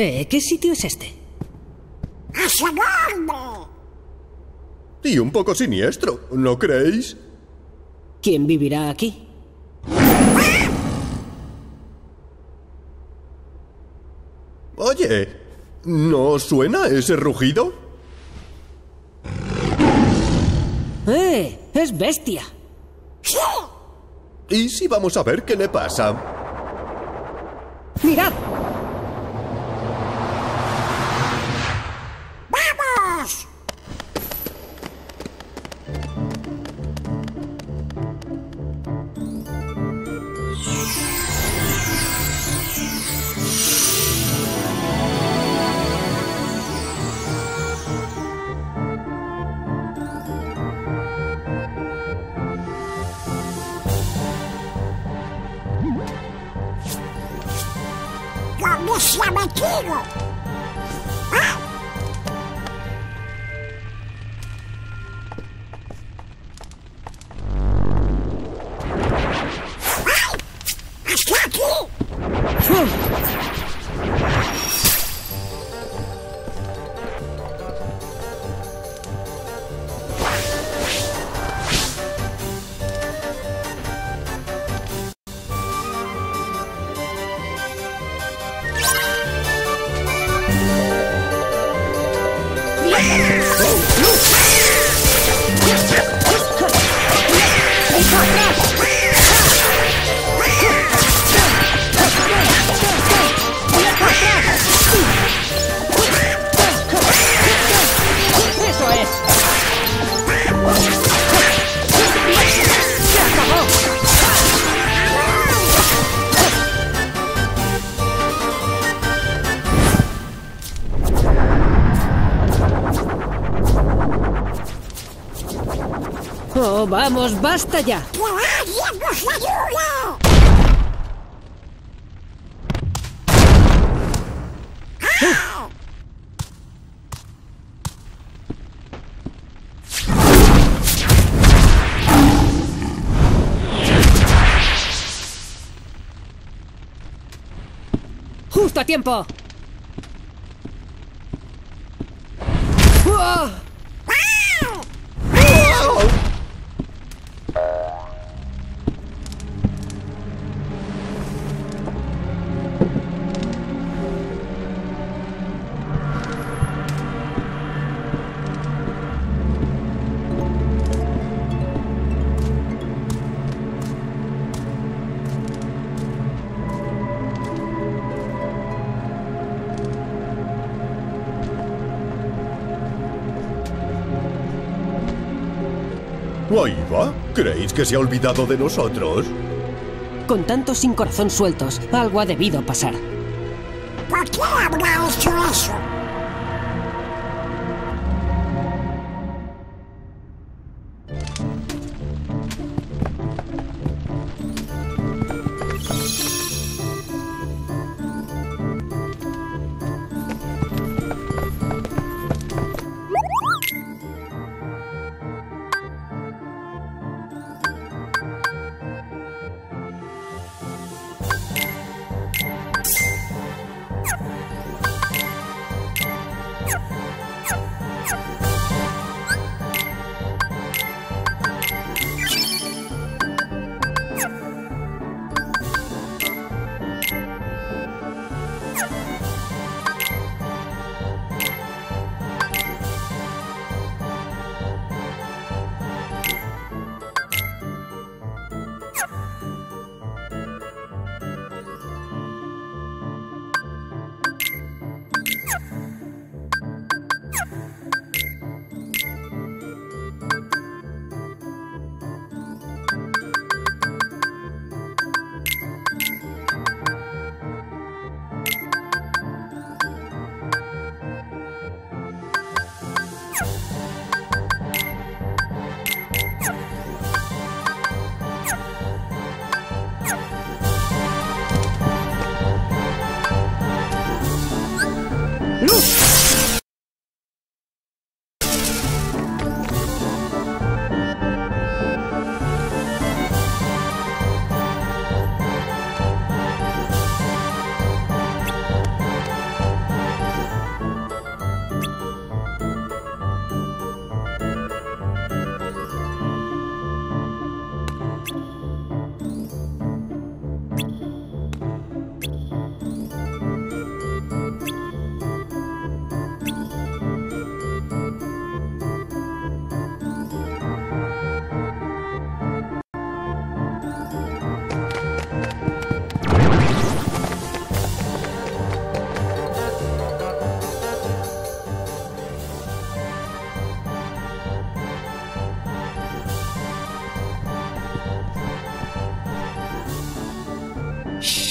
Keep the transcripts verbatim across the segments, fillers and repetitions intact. Eh, ¿qué sitio es este? ¡A su nombre! Y un poco siniestro, ¿no creéis? ¿Quién vivirá aquí? ¡Ah! Oye, ¿no suena ese rugido? ¡Eh! ¡Es bestia! ¡Sí! ¿Y si vamos a ver qué le pasa? ¡Mirad! ¡Vamos, basta ya! ¡Que alguien nos ayude! ¡Ah! ¡Justo a tiempo! ¡Oh! Ahí va. ¿Creéis que se ha olvidado de nosotros? Con tantos sin corazón sueltos, algo ha debido pasar. ¿Por qué habrá hecho eso?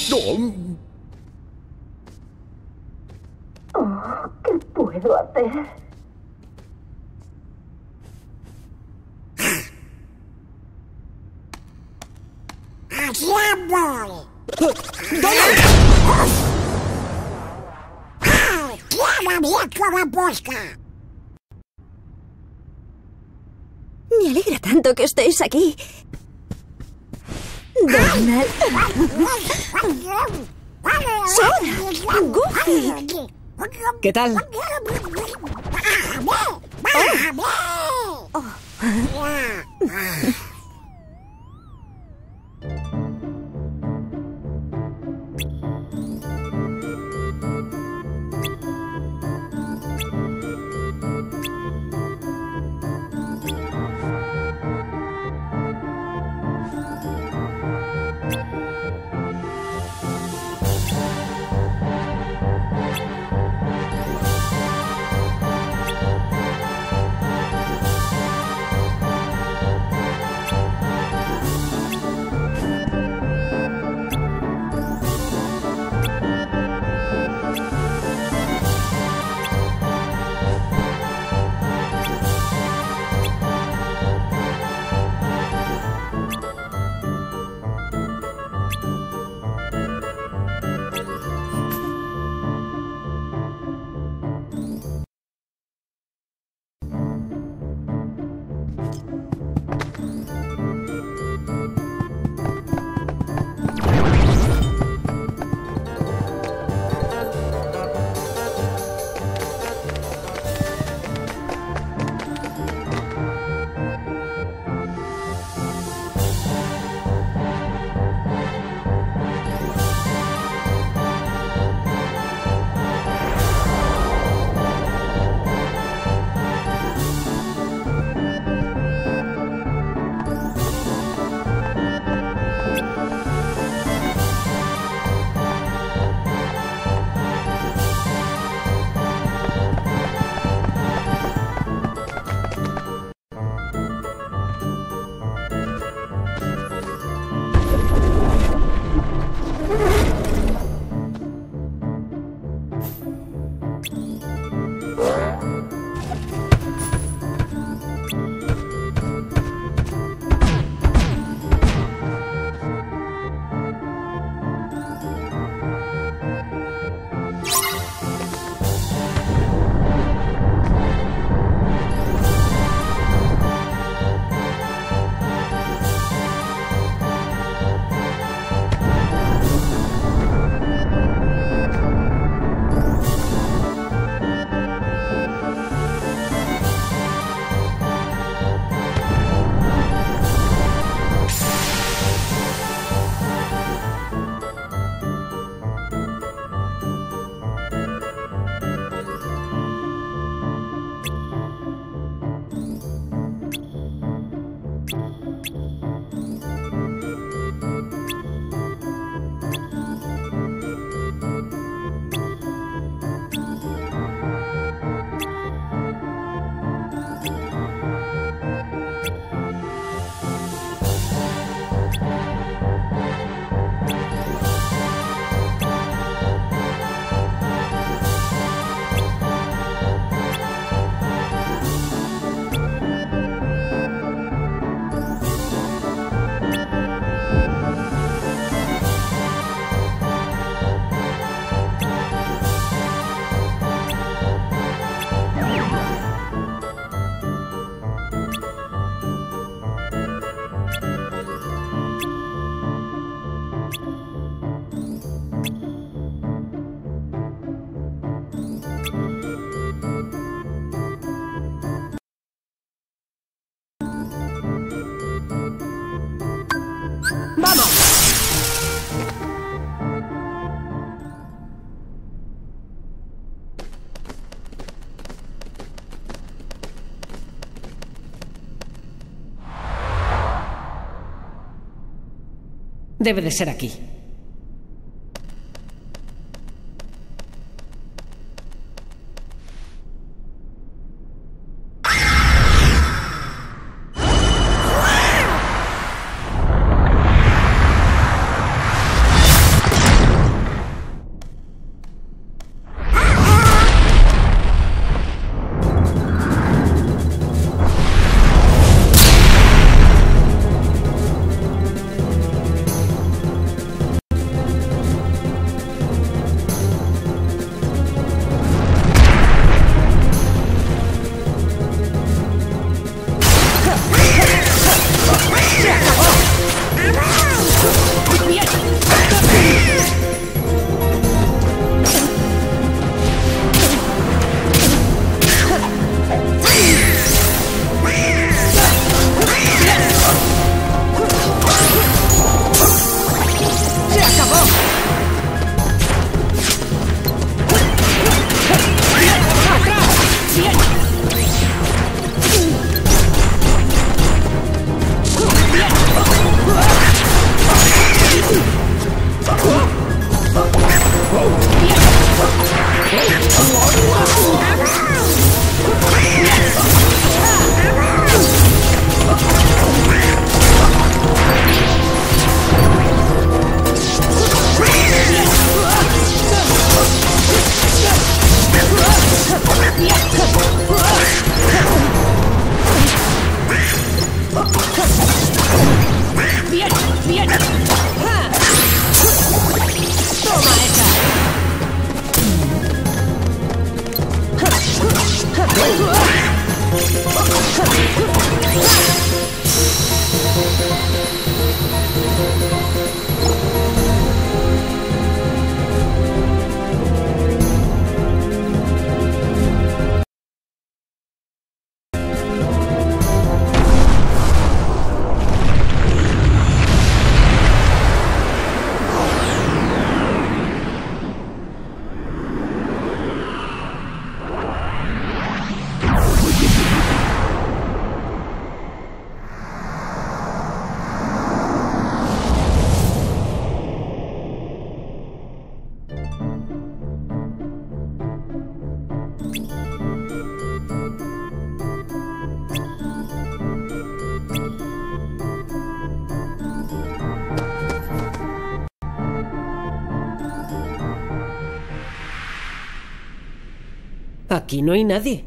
No. Oh, ¿qué puedo hacer? ¡Allá voy! ¡Ay, clava viejo babosca! Me alegra tanto que estéis aquí. Donald. Sora. Goofy. ¿Qué tal? Oh. Oh. Debe de ser aquí. Aquí no hay nadie.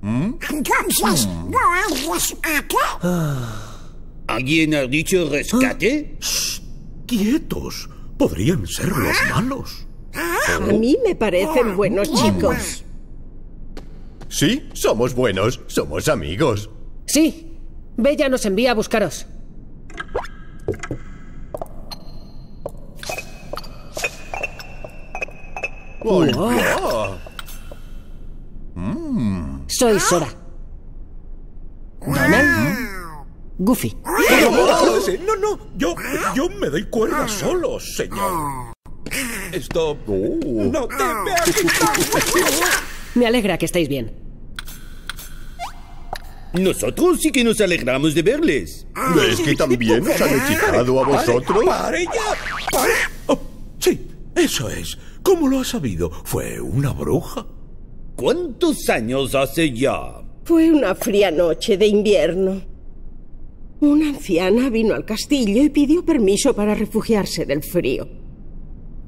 ¿Mm? Entonces, ¿no hay rescate? ¿Alguien ha dicho rescate? ¿Ah? Shh, quietos. Podrían ser los malos. ¿Ah? A mí me parecen buenos chicos. Sí, somos buenos. Somos amigos. Sí. Bella nos envía a buscaros. Hola. Hola. Mm. Soy Sora. ¿Ganan? Goofy. No, no, yo, yo me doy cuerda solo, señor. Esto... Oh. No te veas quitar. Me alegra que estéis bien. Nosotros sí que nos alegramos de verles. ¿Ves que también os han hechizado a vosotros? ¡Pare ya! ¡Pare! Oh, sí, eso es. ¿Cómo lo has sabido? ¿Fue una bruja? ¿Cuántos años hace ya? Fue una fría noche de invierno. Una anciana vino al castillo y pidió permiso para refugiarse del frío.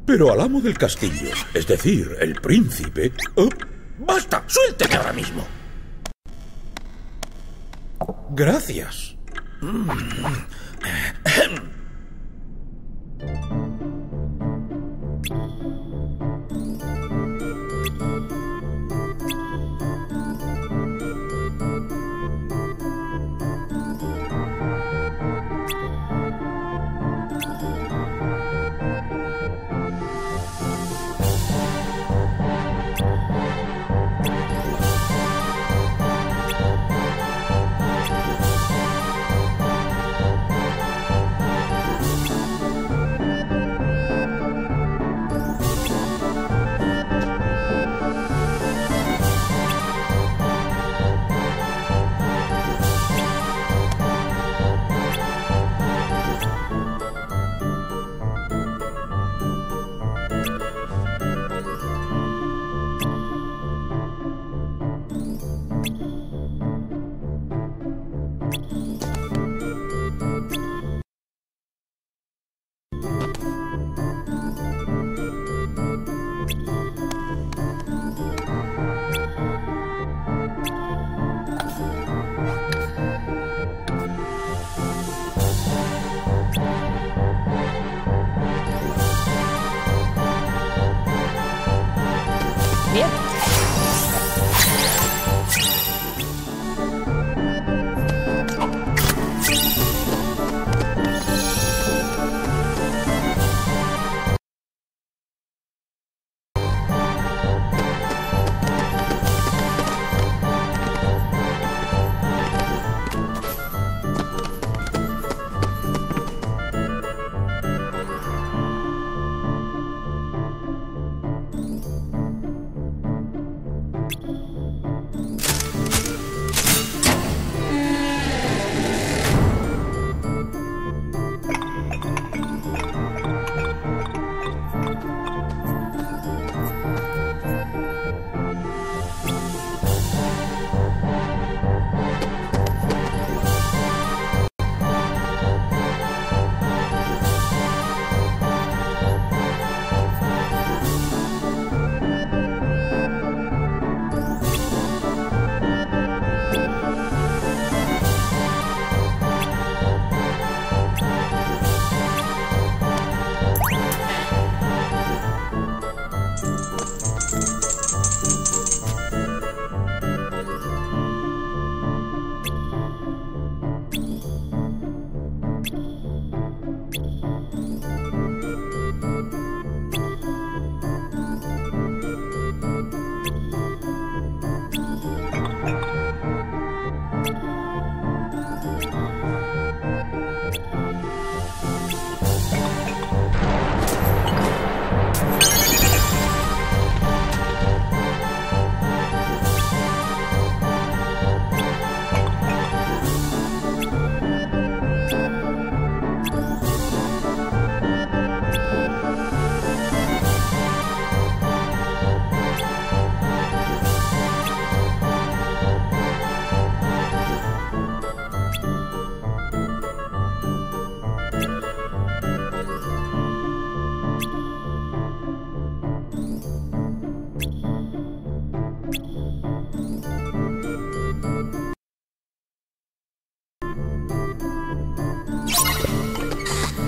Pero al amo del castillo, es decir, el príncipe... Oh, ¡basta! ¡Suélteme ahora mismo! Gracias.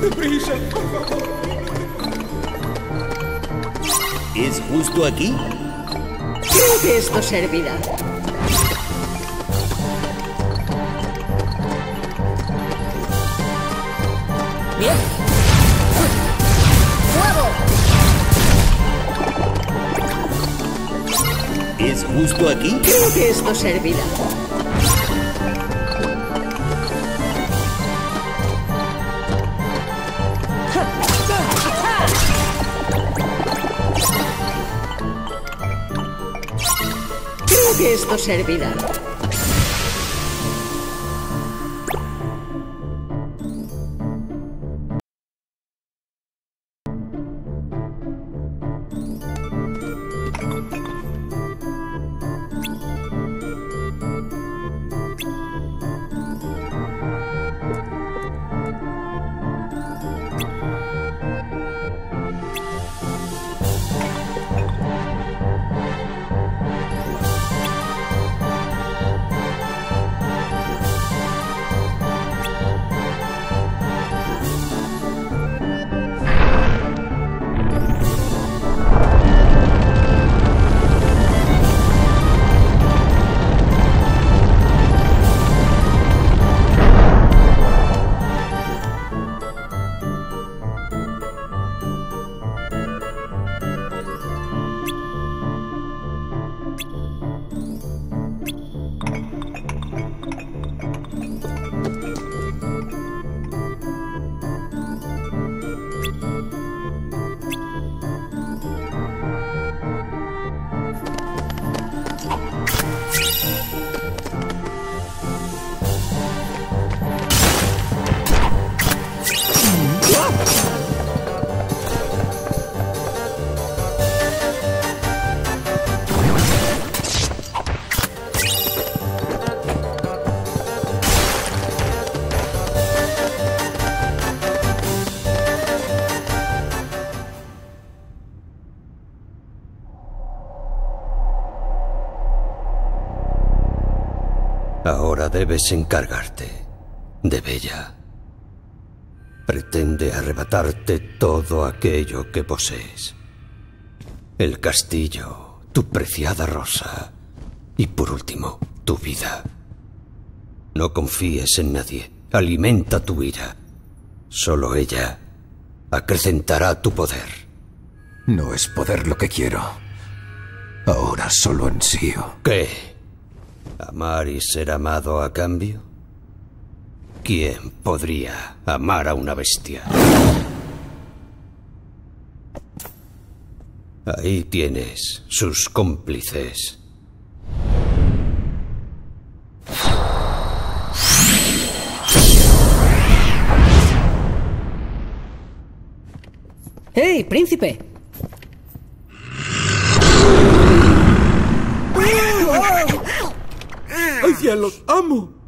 ¡Deprisa, por favor! ¿Es justo aquí? Creo que esto servirá. ¡Bien! ¡Fuego! ¿Es justo aquí? Creo que esto servirá. Creo que esto servirá. Ahora debes encargarte de Bella. Pretende arrebatarte todo aquello que posees. El castillo, tu preciada rosa y, por último, tu vida. No confíes en nadie. Alimenta tu ira. Solo ella acrecentará tu poder. No es poder lo que quiero. Ahora solo ansío. ¿Qué? ¿Amar y ser amado a cambio? ¿Quién podría amar a una bestia? Ahí tienes sus cómplices. ¡Hey, príncipe! ¡Ay, cielos! ¡Amo!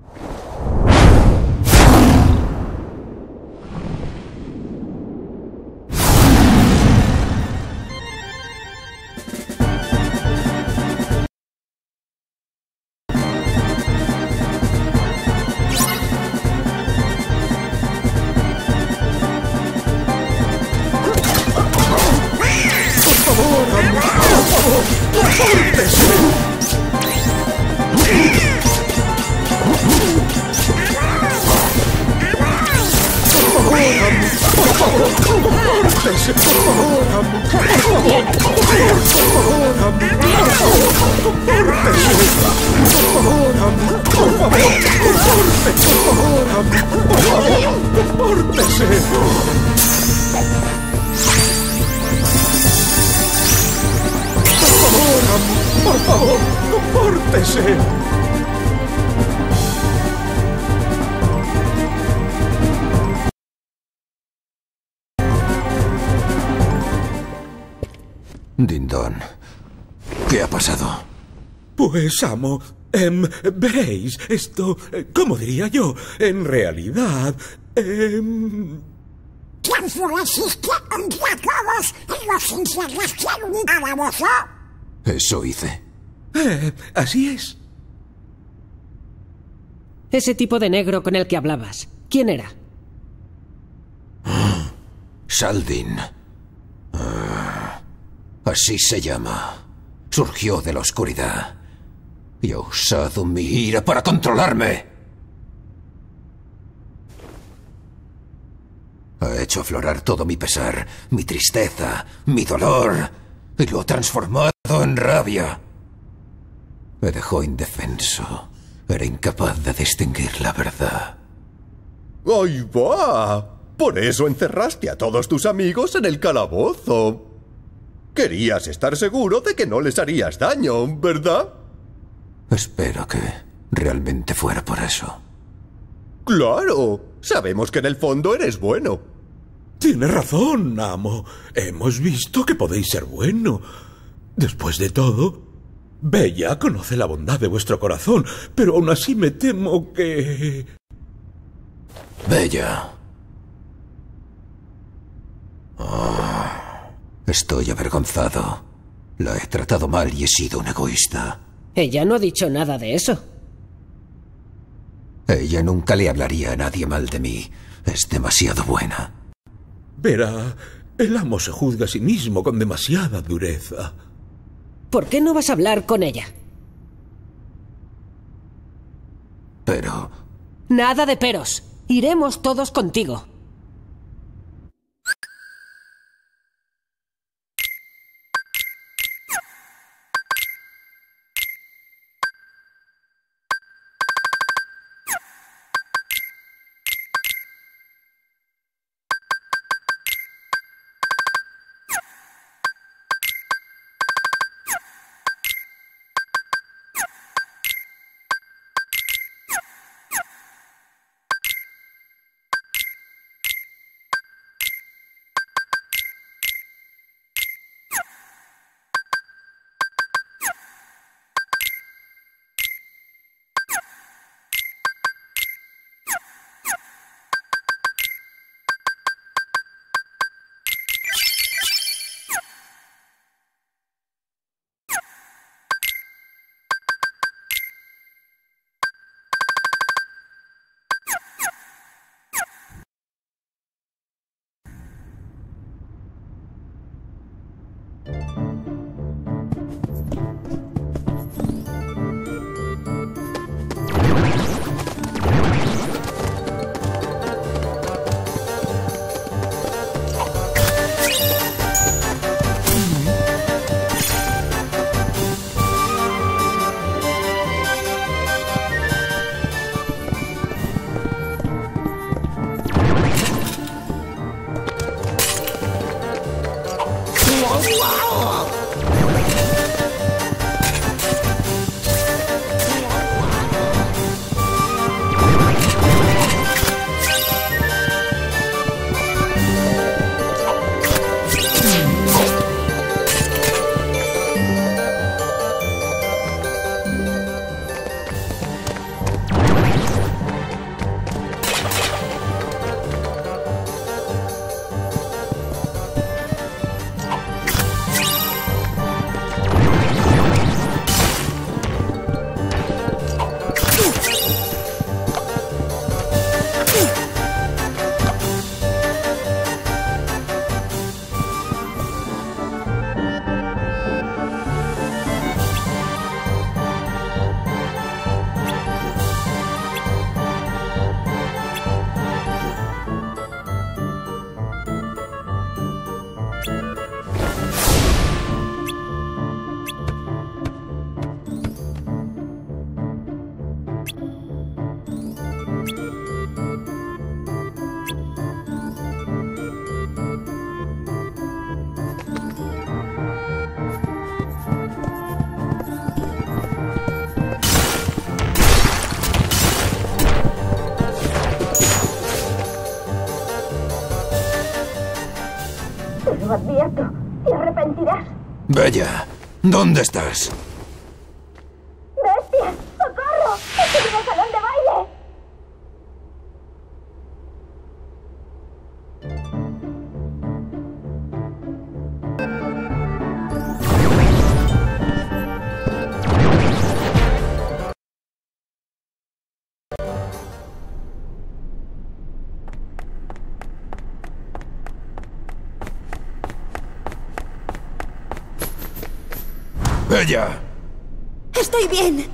Dindon, ¿qué ha pasado? Pues, amo, em, veis, esto, ¿cómo diría yo? En realidad, em... ¿Quién forasiste entre todos y los encerraste en un calabozo? Eso hice. Eh, así es. Ese tipo de negro con el que hablabas, ¿quién era? Saldín. Uh, así se llama. Surgió de la oscuridad y ha usado mi ira para controlarme. Ha hecho aflorar todo mi pesar, mi tristeza, mi dolor, y lo ha transformado en rabia. Me dejó indefenso. Era incapaz de distinguir la verdad. ¡Ahí va! Por eso encerraste a todos tus amigos en el calabozo. Querías estar seguro de que no les harías daño, ¿verdad? Espero que realmente fuera por eso. ¡Claro! Sabemos que en el fondo eres bueno. Tienes razón, amo. Hemos visto que podéis ser bueno. Después de todo, Bella conoce la bondad de vuestro corazón, pero aún así me temo que... Bella. Oh, estoy avergonzado. La he tratado mal y he sido un egoísta. Ella no ha dicho nada de eso. Ella nunca le hablaría a nadie mal de mí. Es demasiado buena. Verá, el amo se juzga a sí mismo con demasiada dureza. ¿Por qué no vas a hablar con ella? Pero... Nada de peros. Iremos todos contigo. Bella, ¿dónde estás? ¡Bestias! ¡Socorro! ¡Estoy en el salón de baile! ¡Ella! ¡Estoy bien!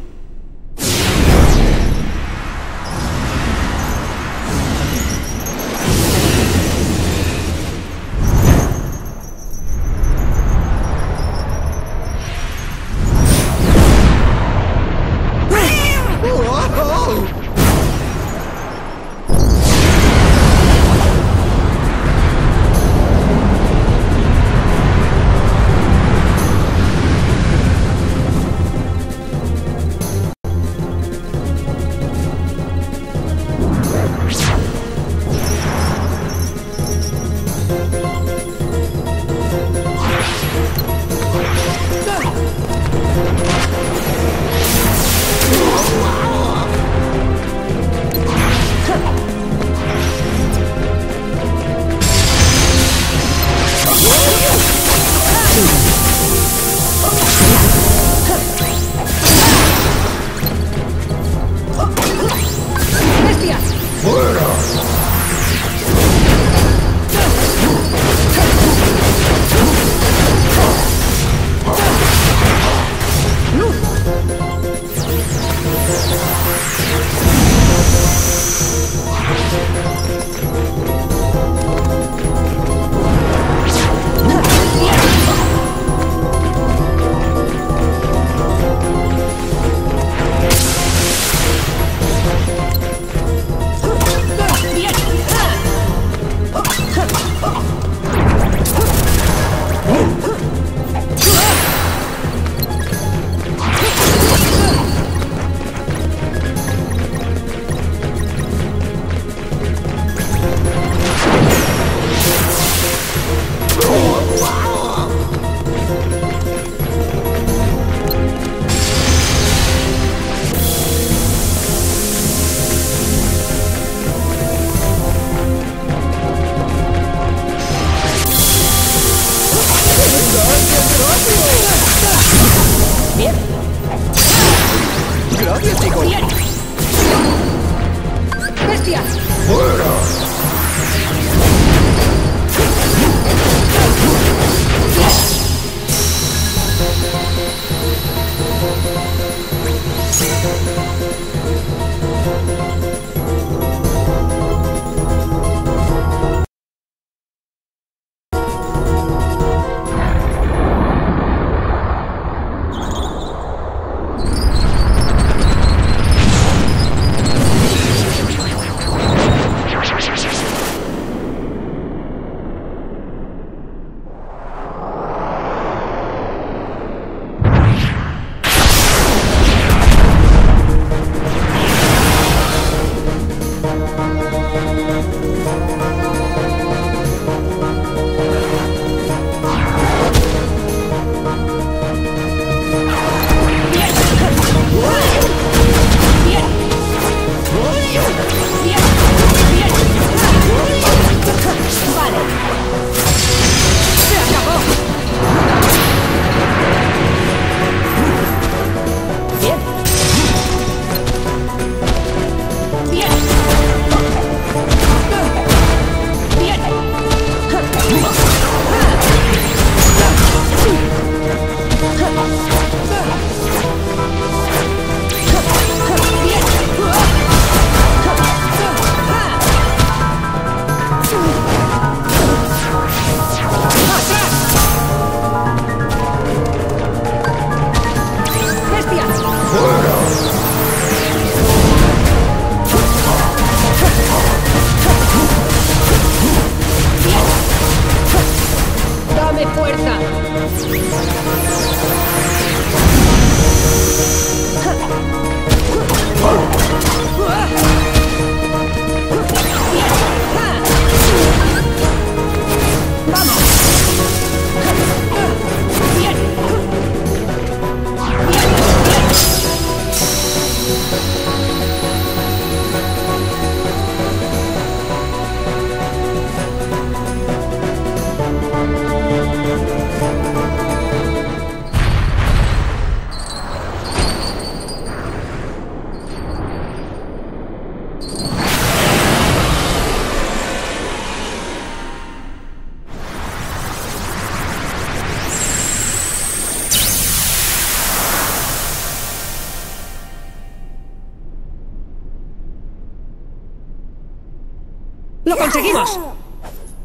¡Lo conseguimos!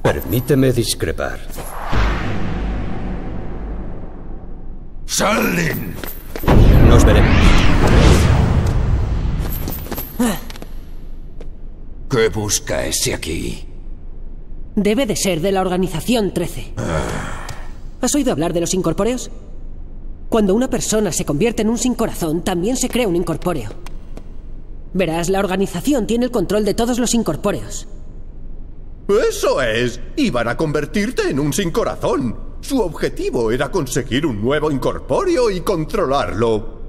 Permíteme discrepar. ¡Saldín! Nos veremos. ¿Qué busca ese aquí? Debe de ser de la Organización trece. Ah. ¿Has oído hablar de los incorpóreos? Cuando una persona se convierte en un sin corazón, también se crea un incorpóreo. Verás, la Organización tiene el control de todos los incorpóreos. ¡Eso es! Iban a convertirte en un sin corazón. Su objetivo era conseguir un nuevo incorpóreo y controlarlo.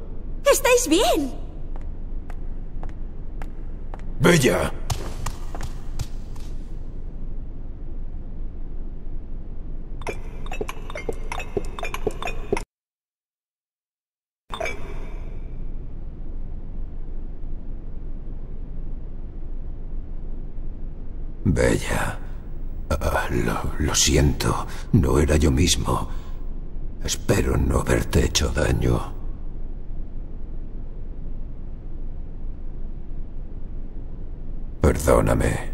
¡Estáis bien! ¡Bella! Bella. Uh, lo, lo siento, no era yo mismo. Espero no haberte hecho daño. Perdóname.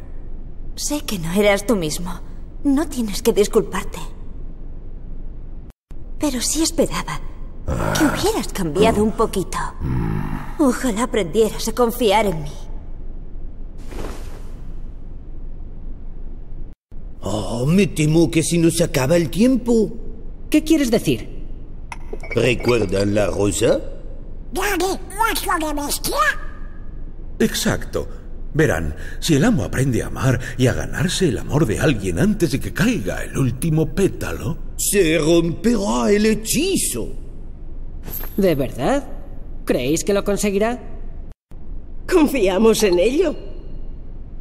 Sé que no eras tú mismo. No tienes que disculparte. Pero sí esperaba ah. que hubieras cambiado uh. un poquito. Mm. Ojalá aprendieras a confiar en mí. Oh, me temo que se nos acaba el tiempo. ¿Qué quieres decir? ¿Recuerdan la rosa? Exacto. Verán, si el amo aprende a amar y a ganarse el amor de alguien antes de que caiga el último pétalo, se romperá el hechizo. ¿De verdad? ¿Creéis que lo conseguirá? Confiamos en ello.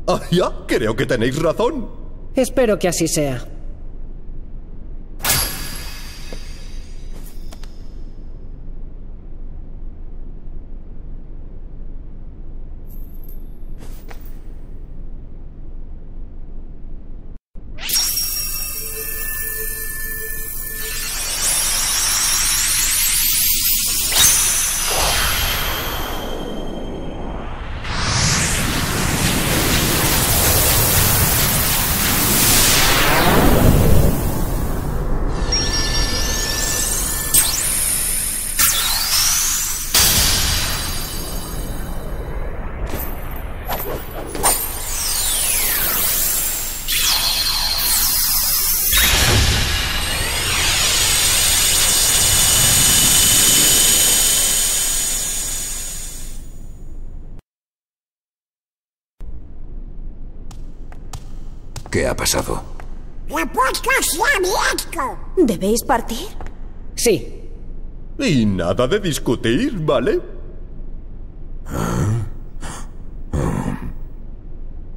Ah, ya, creo que tenéis razón. Espero que así sea. ¿Qué ha pasado? ¿Debéis partir? Sí. Y nada de discutir, ¿vale?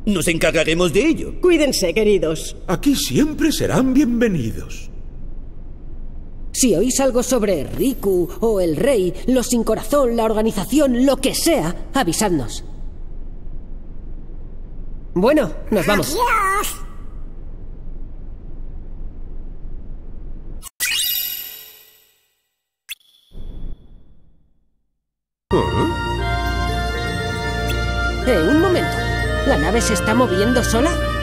Nos encargaremos de ello. Cuídense, queridos. Aquí siempre serán bienvenidos. Si oís algo sobre Riku o el Rey, los sin corazón, la Organización, lo que sea, avisadnos. Bueno, nos vamos. Adiós. ¿Eh? Eh, un momento. ¿La nave se está moviendo sola?